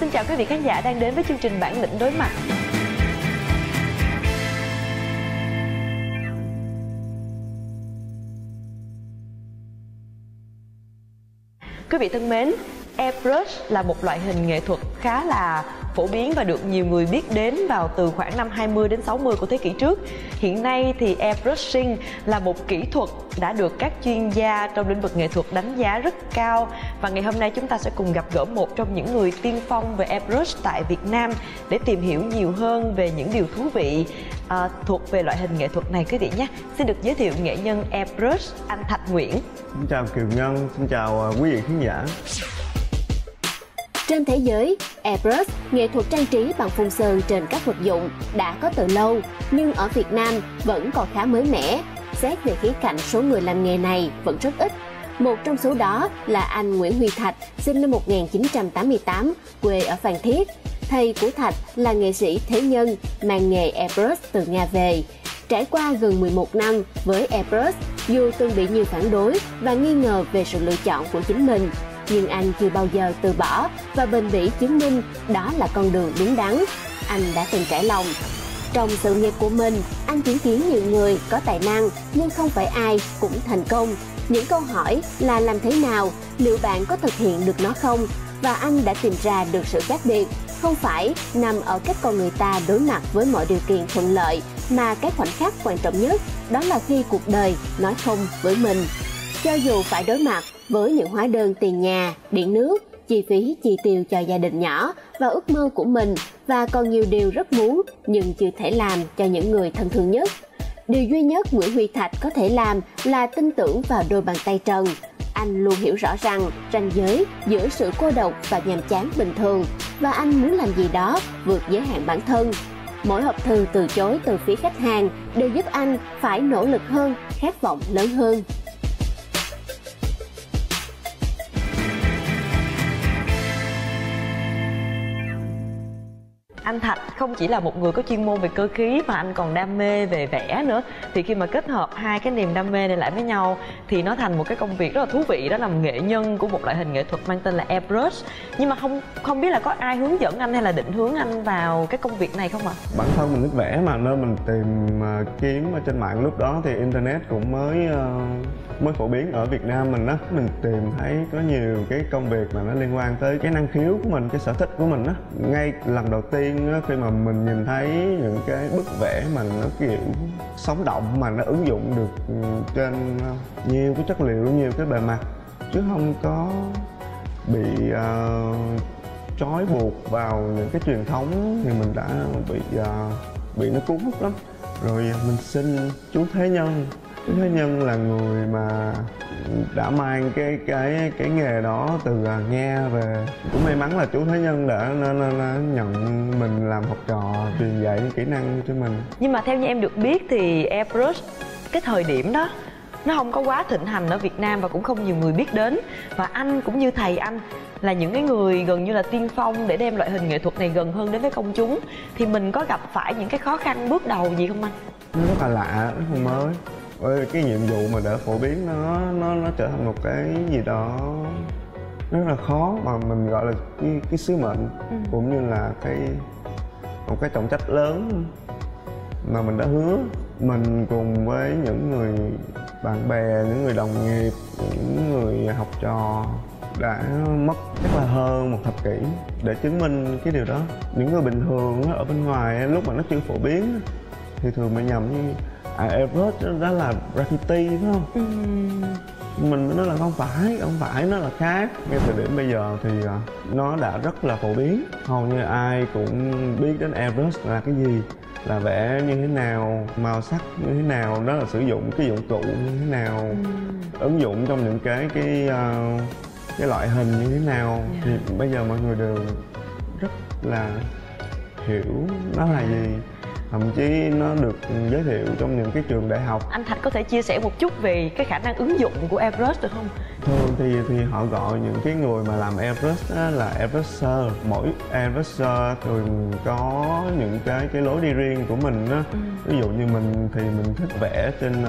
Xin chào quý vị khán giả đang đến với chương trình Bản Lĩnh Đối Mặt. Quý vị thân mến, Airbrush là một loại hình nghệ thuật khá là phổ biến và được nhiều người biết đến vào từ khoảng năm 20 đến 60 của thế kỷ trước. Hiện nay thì airbrushing là một kỹ thuật đã được các chuyên gia trong lĩnh vực nghệ thuật đánh giá rất cao. Và ngày hôm nay chúng ta sẽ cùng gặp gỡ một trong những người tiên phong về airbrush tại Việt Nam để tìm hiểu nhiều hơn về những điều thú vị thuộc về loại hình nghệ thuật này quý vị nhé. Xin được giới thiệu nghệ nhân airbrush anh Thạch Nguyễn. Xin chào Kiều Ngân, xin chào quý vị khán giả. Trên thế giới, airbrush, nghệ thuật trang trí bằng phun sơn trên các vật dụng đã có từ lâu, nhưng ở Việt Nam vẫn còn khá mới mẻ. Xét về khía cạnh, số người làm nghề này vẫn rất ít. Một trong số đó là anh Nguyễn Huy Thạch, sinh năm 1988, quê ở Phan Thiết. Thầy của Thạch là nghệ sĩ Thế Nhân, mang nghề airbrush từ Nga về. Trải qua gần 11 năm với airbrush, dù từng bị nhiều phản đối và nghi ngờ về sự lựa chọn của chính mình, nhưng anh chưa bao giờ từ bỏ và bền bỉ chứng minh đó là con đường đúng đắn. Anh đã từng trải lòng. Trong sự nghiệp của mình, anh chứng kiến nhiều người có tài năng nhưng không phải ai cũng thành công. Những câu hỏi là làm thế nào, liệu bạn có thực hiện được nó không? Và anh đã tìm ra được sự khác biệt, không phải nằm ở cách con người ta đối mặt với mọi điều kiện thuận lợi, mà cái khoảnh khắc quan trọng nhất đó là khi cuộc đời nói không với mình. Cho dù phải đối mặt với những hóa đơn tiền nhà, điện nước, chi phí chi tiêu cho gia đình nhỏ và ước mơ của mình, và còn nhiều điều rất muốn nhưng chưa thể làm cho những người thân thương nhất. Điều duy nhất Nguyễn Huy Thạch có thể làm là tin tưởng vào đôi bàn tay trần. Anh luôn hiểu rõ rằng ranh giới giữa sự cô độc và nhàm chán bình thường, và anh muốn làm gì đó vượt giới hạn bản thân. Mỗi hộp thư từ chối từ phía khách hàng đều giúp anh phải nỗ lực hơn, khát vọng lớn hơn. Anh Thạch không chỉ là một người có chuyên môn về cơ khí mà anh còn đam mê về vẽ nữa. Thì khi mà kết hợp hai cái niềm đam mê này lại với nhau thì nó thành một cái công việc rất là thú vị, đó là nghệ nhân của một loại hình nghệ thuật mang tên là airbrush. Nhưng mà không biết là có ai hướng dẫn anh hay là định hướng anh vào cái công việc này không ạ? Bản thân mình thích vẽ mà, nên mình tìm kiếm ở trên mạng. Lúc đó thì internet cũng mới phổ biến ở Việt Nam mình á. Mình tìm thấy có nhiều cái công việc mà nó liên quan tới cái năng khiếu của mình, cái sở thích của mình á. Ngay lần đầu tiên khi mà mình nhìn thấy những cái bức vẽ mà nó kiểu sống động, mà nó ứng dụng được trên nhiều cái chất liệu, nhiều cái bề mặt, chứ không có bị trói buộc vào những cái truyền thống, thì mình đã bị nó cuốn hút lắm. Rồi mình xin chú Thế Nhân. Chú Thế Nhân là người mà đã mang cái nghề đó từ Nga về. Cũng may mắn là chú Thế Nhân đã nhận mình làm học trò, truyền dạy những kỹ năng cho mình. Nhưng mà theo như em được biết thì airbrush cái thời điểm đó nó không có quá thịnh hành ở Việt Nam và cũng không nhiều người biết đến. Và anh cũng như thầy anh là những cái người gần như là tiên phong để đem loại hình nghệ thuật này gần hơn đến với công chúng. Thì mình có gặp phải những cái khó khăn bước đầu gì không anh? Nó rất là lạ, nó không mới. Cái nhiệm vụ mà để phổ biến nó trở thành một cái gì đó rất là khó, mà mình gọi là cái sứ mệnh, cũng như là một cái trọng trách lớn mà mình đã hứa. Mình cùng với những người bạn bè, những người đồng nghiệp, những người học trò đã mất chắc là hơn một thập kỷ để chứng minh cái điều đó. Những người bình thường ở bên ngoài lúc mà nó chưa phổ biến thì thường bị nhầm như airbrush đó là graffiti, phải không? Mình nói là không phải, nó là khác. Ngay thời điểm bây giờ thì nó đã rất là phổ biến, hầu như ai cũng biết đến airbrush là cái gì, là vẽ như thế nào, màu sắc như thế nào, đó là sử dụng cái dụng cụ như thế nào, ứng dụng trong những cái loại hình như thế nào. Thì bây giờ mọi người đều rất là hiểu nó là gì, thậm chí nó được giới thiệu trong những cái trường đại học. Anh Thạch có thể chia sẻ một chút về cái khả năng ứng dụng của airbrush được không? Thường thì họ gọi những cái người mà làm airbrush là airbrusher. Mỗi airbrusher thường có những cái lối đi riêng của mình đó. Ví dụ như mình thì mình thích vẽ trên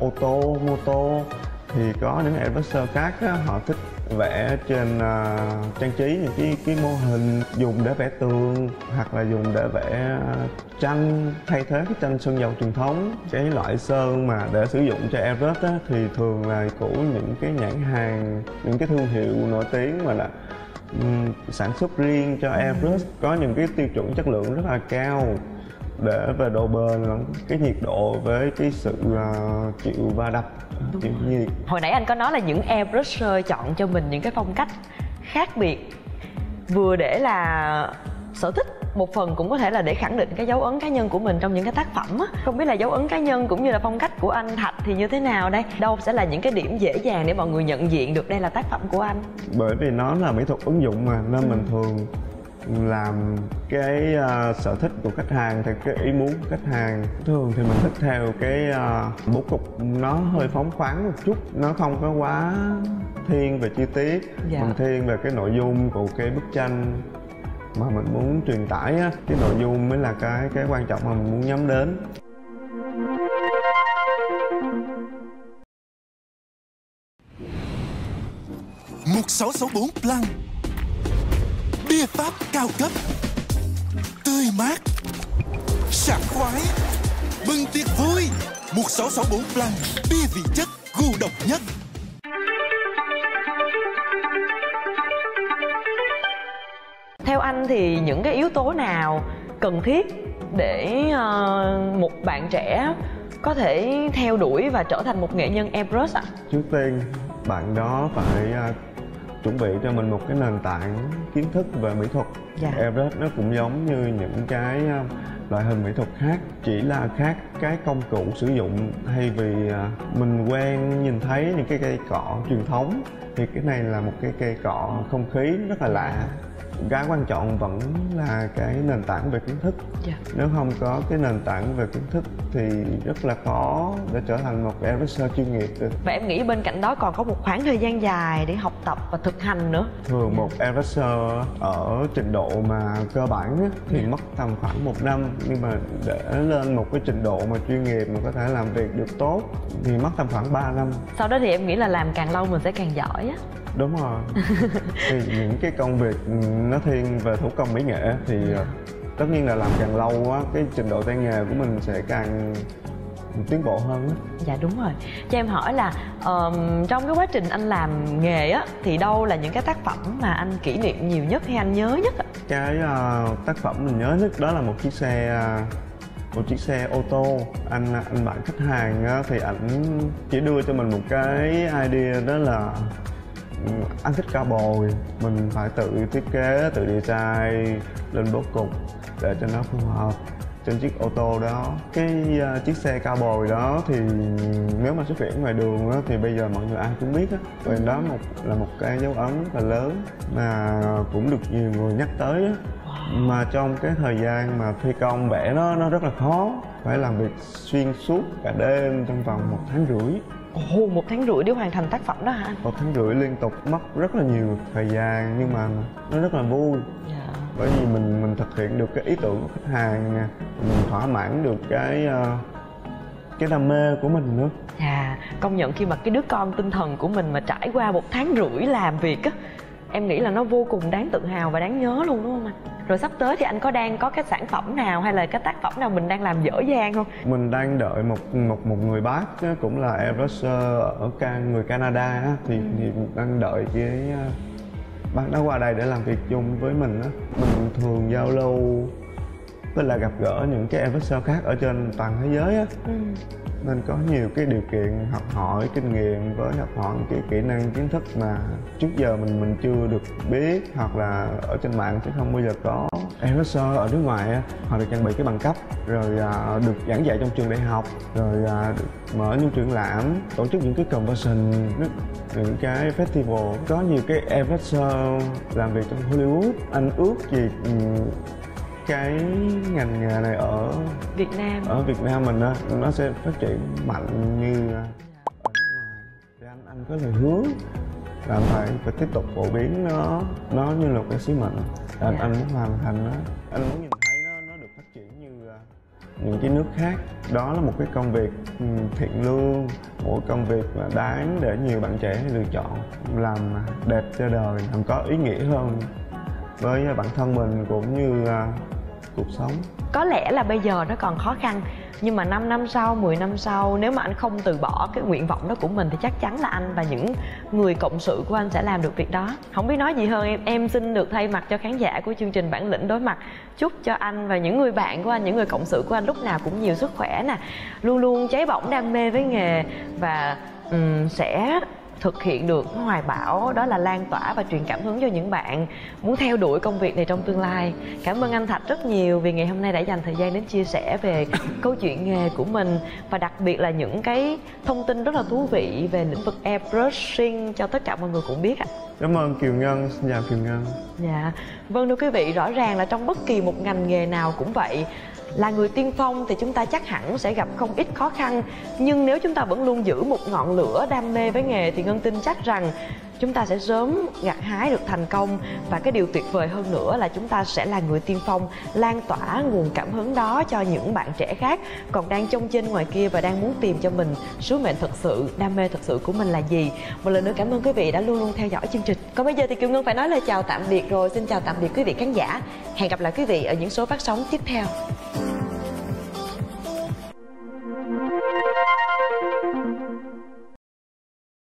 ô tô, mô tô, thì có những airbrusher khác đó, họ thích vẽ trên trang trí những cái mô hình dùng để vẽ tường hoặc là dùng để vẽ tranh, thay thế cái tranh sơn dầu truyền thống. Cái loại sơn mà để sử dụng cho airbrush á, thì thường là của những cái nhãn hàng, những cái thương hiệu nổi tiếng mà là sản xuất riêng cho airbrush, có những cái tiêu chuẩn chất lượng rất là cao để về độ bền, cái nhiệt độ với cái sự chịu va đập, chịu nhiệt. Hồi nãy anh có nói là những airbrush chọn cho mình những cái phong cách khác biệt, vừa để là sở thích, một phần cũng có thể là để khẳng định cái dấu ấn cá nhân của mình trong những cái tác phẩm á. Không biết là dấu ấn cá nhân cũng như là phong cách của anh Thạch thì như thế nào đây? Đâu sẽ là những cái điểm dễ dàng để mọi người nhận diện được đây là tác phẩm của anh? Bởi vì nó là mỹ thuật ứng dụng mà, nên mình thường làm cái sở thích của khách hàng, thì cái ý muốn của khách hàng. Thường thì mình thích theo cái bố cục nó hơi phóng khoáng một chút, nó không có quá thiên về chi tiết, mình thiên về cái nội dung của cái bức tranh mà mình muốn truyền tải á. Cái nội dung mới là cái quan trọng mà mình muốn nhắm đến. Mục 664 Plan, bia Pháp cao cấp, tươi mát, sảng khoái, bừng tiệc vui. Mục 664 Plan, bia vị chất, gu độc nhất. Theo anh thì những cái yếu tố nào cần thiết để một bạn trẻ có thể theo đuổi và trở thành một nghệ nhân airbrush ạ? Trước tiên, bạn đó phải chuẩn bị cho mình một cái nền tảng kiến thức về mỹ thuật. Airbrush nó cũng giống như những cái loại hình mỹ thuật khác, chỉ là khác cái công cụ sử dụng. Thay vì mình quen nhìn thấy những cái cây cọ truyền thống thì cái này là một cái cây cọ không khí rất là lạ. Cái quan trọng vẫn là cái nền tảng về kiến thức. Nếu không có cái nền tảng về kiến thức thì rất là khó để trở thành một airbrush chuyên nghiệp được. Và em nghĩ bên cạnh đó còn có một khoảng thời gian dài để học tập và thực hành nữa. Thường một airbrush ở trình độ mà cơ bản thì mất tầm khoảng 1 năm, nhưng mà để lên một cái trình độ mà chuyên nghiệp mà có thể làm việc được tốt thì mất tầm khoảng 3 năm. Sau đó thì em nghĩ là làm càng lâu mình sẽ càng giỏi á. Đúng rồi. Thì những cái công việc nó thiên về thủ công mỹ nghệ thì tất nhiên là làm càng lâu á, cái trình độ tay nghề của mình sẽ càng tiến bộ hơn á. Dạ đúng rồi. Cho em hỏi là trong cái quá trình anh làm nghề á thì đâu là những cái tác phẩm mà anh kỷ niệm nhiều nhất hay anh nhớ nhất ạ? Cái tác phẩm mình nhớ nhất đó là một chiếc xe ô tô. Anh bạn khách hàng á, thì ảnh chỉ đưa cho mình một cái idea, đó là anh thích cao bồi, mình phải tự thiết kế, tự design lên bố cục để cho nó phù hợp trên chiếc ô tô đó. Cái chiếc xe cao bồi đó thì nếu mà xuất hiện ngoài đường đó, thì bây giờ mọi người ai cũng biết đó. Và đó là một cái dấu ấn rất là lớn mà cũng được nhiều người nhắc tới đó. Mà trong cái thời gian mà thi công vẽ nó rất là khó, phải làm việc xuyên suốt cả đêm trong vòng 1 tháng rưỡi. Ồ, 1 tháng rưỡi để hoàn thành tác phẩm đó hả anh? 1 tháng rưỡi liên tục, mất rất là nhiều thời gian nhưng mà nó rất là vui. Bởi vì mình thực hiện được cái ý tưởng của khách hàng nè, mình thỏa mãn được cái đam mê của mình nữa. Công nhận khi mà cái đứa con tinh thần của mình mà trải qua 1 tháng rưỡi làm việc á, em nghĩ là nó vô cùng đáng tự hào và đáng nhớ luôn, đúng không anh? Rồi sắp tới thì anh có đang cái sản phẩm nào hay là cái tác phẩm nào mình đang làm dở dang không? Mình đang đợi một người bác cũng là airbrush ở người Canada thì đang đợi cái bác đó qua đây để làm việc chung với mình á. Mình thường giao lưu, tức là gặp gỡ những cái airbrush khác ở trên toàn thế giới á, nên có nhiều cái điều kiện học hỏi kinh nghiệm với học hỏi cái kỹ năng kiến thức mà trước giờ mình chưa được biết, hoặc là ở trên mạng sẽ không bao giờ có. Airbrush ở nước ngoài họ được trang bị cái bằng cấp, rồi được giảng dạy trong trường đại học, rồi được mở những triển lãm, tổ chức những cái convention, những cái festival. Có nhiều cái airbrush làm việc trong Hollywood. Anh ước gì cái ngành nghề này ở Việt Nam mình đó, nó sẽ phát triển mạnh như ở nước ngoài. Thì anh có lời hứa là phải tiếp tục phổ biến nó như là cái sứ mệnh. Anh muốn hoàn thành nó, anh muốn nhìn thấy nó được phát triển như những cái nước khác. Đó là một cái công việc thiện lương, một công việc đáng để nhiều bạn trẻ lựa chọn, làm đẹp cho đời, làm có ý nghĩa hơn với bản thân mình cũng như cuộc sống. Có lẽ là bây giờ nó còn khó khăn, nhưng mà 5 năm sau, 10 năm sau, nếu mà anh không từ bỏ cái nguyện vọng đó của mình thì chắc chắn là anh và những người cộng sự của anh sẽ làm được việc đó. Không biết nói gì hơn, em xin được thay mặt cho khán giả của chương trình Bản Lĩnh Đối Mặt chúc cho anh và những người bạn của anh, những người cộng sự của anh lúc nào cũng nhiều sức khỏe nè, luôn luôn cháy bỏng đam mê với nghề và sẽ thực hiện được hoài bão, đó là lan tỏa và truyền cảm hứng cho những bạn muốn theo đuổi công việc này trong tương lai. Cảm ơn anh Thạch rất nhiều vì ngày hôm nay đã dành thời gian đến chia sẻ về câu chuyện nghề của mình, và đặc biệt là những cái thông tin rất là thú vị về lĩnh vực airbrushing cho tất cả mọi người cũng biết ạ. Cảm ơn Kiều Ngân, xin chào Kiều Ngân. Dạ, vâng thưa quý vị, rõ ràng là trong bất kỳ một ngành nghề nào cũng vậy. Là người tiên phong thì chúng ta chắc hẳn sẽ gặp không ít khó khăn, nhưng nếu chúng ta vẫn luôn giữ một ngọn lửa đam mê với nghề thì Ngân tin chắc rằng chúng ta sẽ sớm gặt hái được thành công. Và cái điều tuyệt vời hơn nữa là chúng ta sẽ là người tiên phong lan tỏa nguồn cảm hứng đó cho những bạn trẻ khác còn đang chông chênh ngoài kia và đang muốn tìm cho mình sứ mệnh thật sự, đam mê thật sự của mình là gì. Một lần nữa cảm ơn quý vị đã luôn luôn theo dõi chương trình. Còn bây giờ thì Kiều Ngân phải nói lời chào tạm biệt rồi. Xin chào tạm biệt quý vị khán giả. Hẹn gặp lại quý vị ở những số phát sóng tiếp theo.